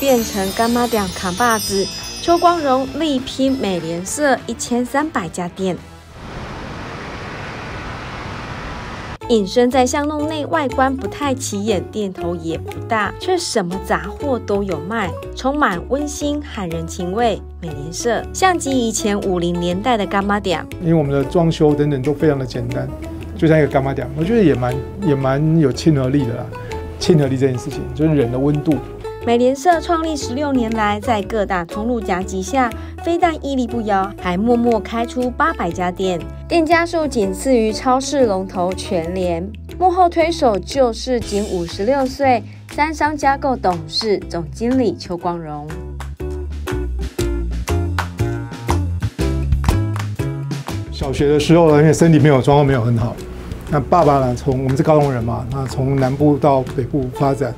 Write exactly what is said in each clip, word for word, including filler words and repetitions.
变成干妈店扛把子，邱光荣力拼美联社一千三百家店。隐身在巷弄内，外观不太起眼，店头也不大，却什么杂货都有卖，充满温馨喊人情味。美联社像极以前五零年代的干妈店，因为我们的装修等等都非常的简单，就像一个干妈店，我觉得也蛮也蛮有亲和力的啦。亲和力这件事情，就是人的温度。 美联社创立十六年来，在各大通路夹击下，非但屹立不摇，还默默开出八百家店，店家数仅次于超市龙头全联。幕后推手就是仅五十六岁三商加购董事总经理邱光荣。小学的时候呢，因为身体没有状况没有很好，那爸爸呢，从我们是高雄人嘛，那从南部到北部发展。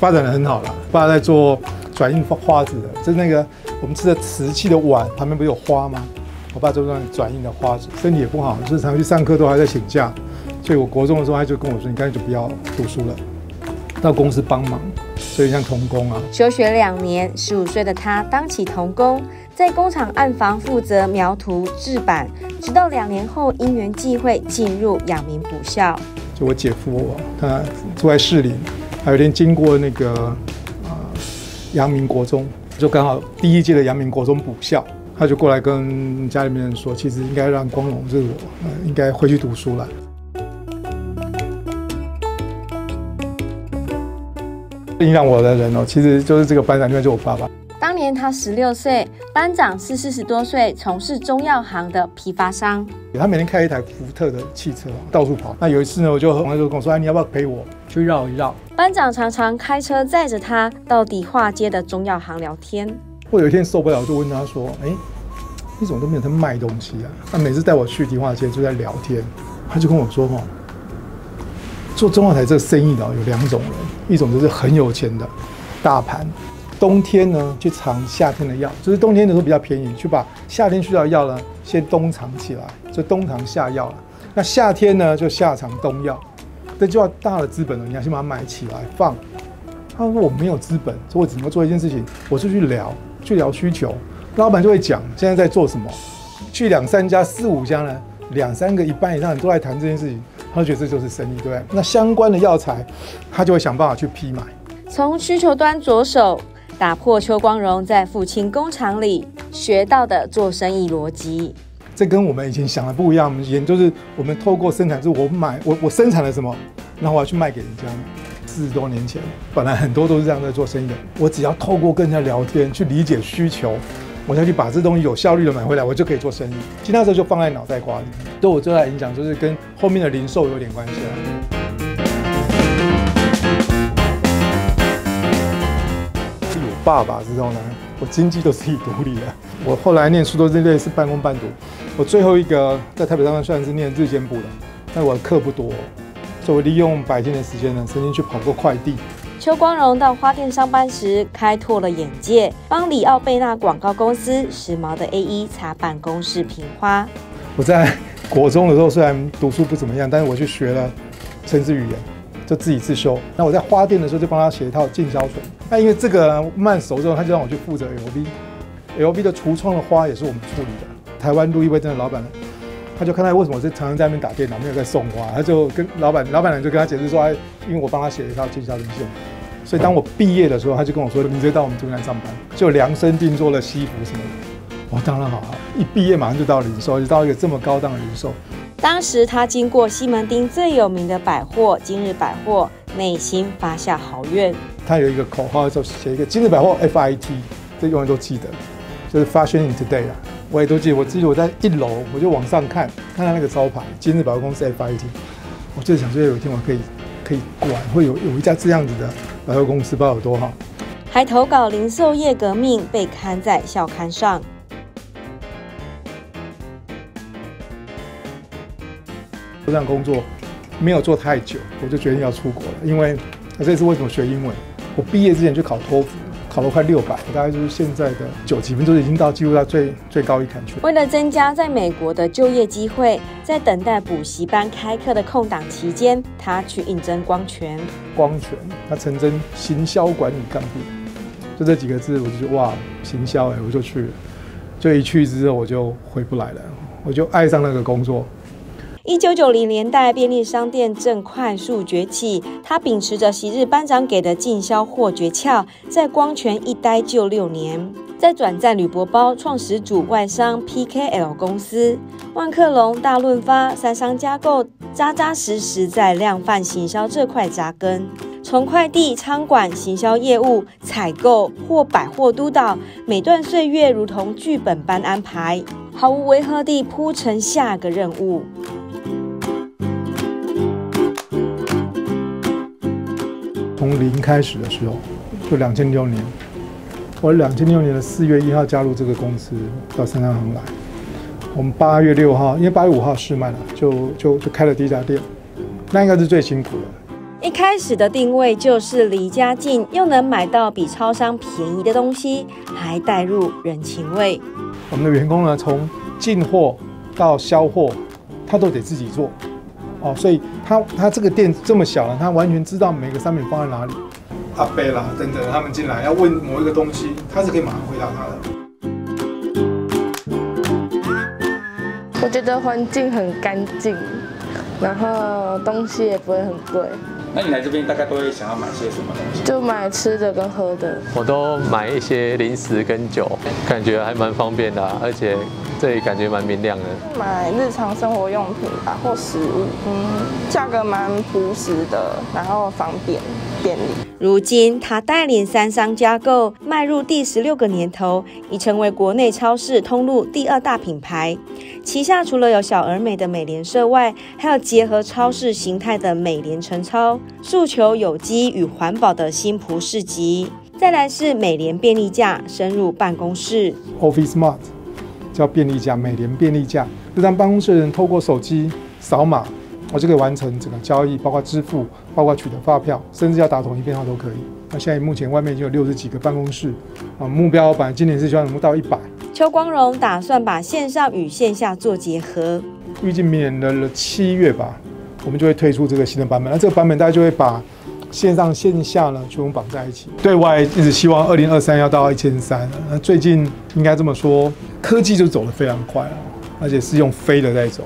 发展得很好了，爸在做转印花纸的，就是那个我们吃的瓷器的碗旁边不是有花吗？我爸做那转印的花纸，身体也不好，就是常常去上课都还在请假，所以我国中的时候他就跟我说：“你干脆就不要读书了，到公司帮忙。”所以像童工啊，休学两年，十五岁的他当起童工，在工厂暗房负责描图制版，直到两年后因缘际会进入阳明补校。就我姐夫我，他住在士林。 还有一天经过那个啊阳明国中，就刚好第一届的阳明国中补校，他就过来跟家里面人说，其实应该让光荣就是我，呃、应该回去读书了。影响我的人哦，其实就是这个班长，因为就我爸爸。当年他十六岁，班长是四十多岁，从事中药行的批发商。他每天开一台福特的汽车到处跑。那有一次呢，我就朋友就跟我说：“哎，你要不要陪我？” 去绕一绕，班长常常开车载着他到迪化街的中药行聊天。我有一天受不了，我就问他说：“哎，你怎么都没有在卖东西啊？”他每次带我去迪化街就在聊天，他就跟我说：“哦，做中药材这个生意的有两种人，一种就是很有钱的大盘，冬天呢去藏夏天的药，就是冬天的时候比较便宜，去把夏天需要的药呢先冬藏起来，就冬藏夏药了。那夏天呢就夏藏冬药。” 这就要大的资本了，你要先把它买起来放。他说我没有资本，所以我只能做一件事情，我是去聊，去聊需求。老板就会讲现在在做什么，去两三家、四五家呢，两三个一半以上都在谈这件事情，他就觉得这就是生意，对不对？那相关的药材，他就会想办法去批买。从需求端着手，打破邱光荣在父亲工厂里学到的做生意逻辑。 这跟我们以前想的不一样。我们以前就是我们透过生产，就是我买我我生产了什么，然后我要去卖给人家。四十多年前，本来很多都是这样在做生意的。我只要透过跟人家聊天，去理解需求，我再去把这东西有效率的买回来，我就可以做生意。其他时候就放在脑袋瓜里。对我最大的影响就是跟后面的零售有点关系啦。是我爸爸之后呢，我经济都自己独立了。 我后来念书都是类似半工半读，我最后一个在台北商大算是念日间部的，但我的课不多，所以我利用白天的时间呢，曾经去跑过快递。邱光荣到花店上班时，开拓了眼界，帮里奥贝纳广告公司时髦的 A 一 擦办公室瓶花。我在国中的时候虽然读书不怎么样，但是我去学了程式语言，就自己自修。那我在花店的时候就帮他写一套进销存，那因为这个慢熟之后，他就让我去负责 L V。 L V 的橱窗的花也是我们处理的。台湾路易威登的老板，他就看到为什么我是常常在那边打电脑，没有在送花，他就跟老板老板娘就跟他解释说，哎，因为我帮他写了一套经销文献，所以当我毕业的时候，他就跟我说，你直接到我们中南上班，就量身定做了西服什么的。我当然好啊，一毕业马上就到零售，就到一个这么高档的零售。当时他经过西门町最有名的百货今日百货，内心发下豪愿。他有一个口号，就写一个今日百货 F I T， 这永远都记得。 就是 Fashion in Today 啦，我也都记得。我记得我在一楼，我就往上看，看到那个招牌“今日百货公司 F I T”， 我就想说有一天我可以可以管，会有有一家这样子的百货公司，不知道有多好。还投稿零售业革命，被刊在校刊上。这样工作没有做太久，我就决定要出国了，因为这是为什么学英文。我毕业之前去考托福。 考了快六百，大概就是现在的九几分，就是已经到几乎到最最高一坎去。为了增加在美国的就业机会，在等待补习班开课的空档期间，他去应征光泉。光泉，他曾经行销管理干部，就这几个字，我就觉得哇，行销哎、欸，我就去了。就一去之后，我就回不来了，我就爱上那个工作。 一九九零年代，便利商店正快速崛起。他秉持着昔日班长给的进销货诀窍，在光泉一待就六年，再转战铝箔包，创始组外商 P K L 公司。万客隆、大润发、三商加购，扎扎实实在量贩行销这块扎根。从快递、仓管、行销业务、采购或百货督导，每段岁月如同剧本般安排，毫无违和地铺成下个任务。 从零开始的时候，就两千六年，我两千六年的四月一号加入这个公司，到三商行来。我们八月六号，因为八月五号试卖了，就就就开了第一家店，那应该是最辛苦的。一开始的定位就是离家近，又能买到比超商便宜的东西，还带入人情味。我们的员工呢，从进货到销货，他都得自己做。 哦，所以他他这个店这么小了，他完全知道每个商品放在哪里，阿贝啦等等，他们进来要问某一个东西，他是可以马上回答他的。我觉得环境很干净，然后东西也不会很贵。那你来这边大概都会想要买些什么东西？就买吃的跟喝的。我都买一些零食跟酒，感觉还蛮方便的啊，而且。 这里感觉蛮明亮的，买日常生活用品吧，或食物，嗯，价格蛮朴实的，然后方便便利。如今，他带领三商加购迈入第十六个年头，已成为国内超市通路第二大品牌。旗下除了有小而美的美联社外，还有结合超市形态的美联成超，诉求有机与环保的新埔市集。再来是美联便利架，深入办公室 Office Mart。 叫便利架，美联便利架，就让办公室的人透过手机扫码，我就可以完成整个交易，包括支付，包括取得发票，甚至要打统一编号都可以。那现在目前外面已经有六十几个办公室，啊，目标本来今年是希望能够到一百。邱光荣打算把线上与线下做结合，预计明年的七月吧，我们就会推出这个新的版本。那这个版本大家就会把线上线下呢全部绑在一起。对外一直希望二零二三要到一千三，那最近应该这么说。 科技就走得非常快了，而且是用飞的在走。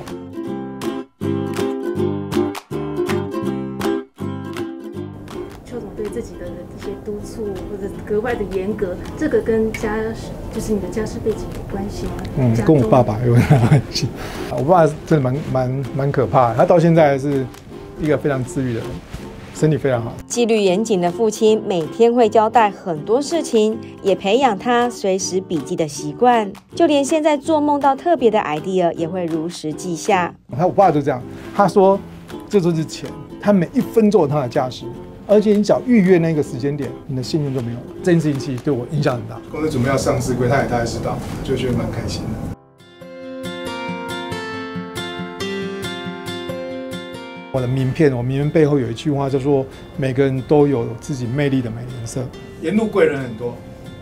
邱总对自己的这些督促或者格外的严格，这个跟家就是你的家世背景有关系吗？嗯，跟我爸爸有关系。我爸真的蛮蛮蛮可怕的，他到现在还是一个非常自律的人。 身体非常好，纪律严谨的父亲每天会交代很多事情，也培养他随时笔记的习惯。就连现在做梦到特别的 idea 也会如实记下。他我爸就这样，他说这就是钱，他每一分钟有他的价值，而且你只要预约那个时间点，你的信用就没有了。这件事情其实对我影响很大。公司准备要上市柜，他也大概知道，就觉得蛮开心的。 我的名片，我名片背后有一句话叫做“每个人都有自己魅力的美联社”。沿路贵人很多，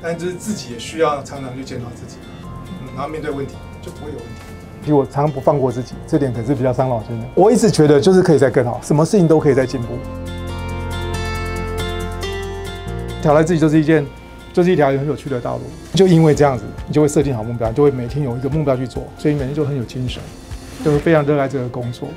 但就是自己也需要常常去检讨自己，嗯，然后面对问题就不会有问题。其实我常常不放过自己，这点可是比较伤脑筋的。我一直觉得就是可以再更好，什么事情都可以再进步。挑战自己就是一件，就是一条很有趣的道路。就因为这样子，你就会设定好目标，就会每天有一个目标去做，所以每天就很有精神，就是非常热爱这个工作。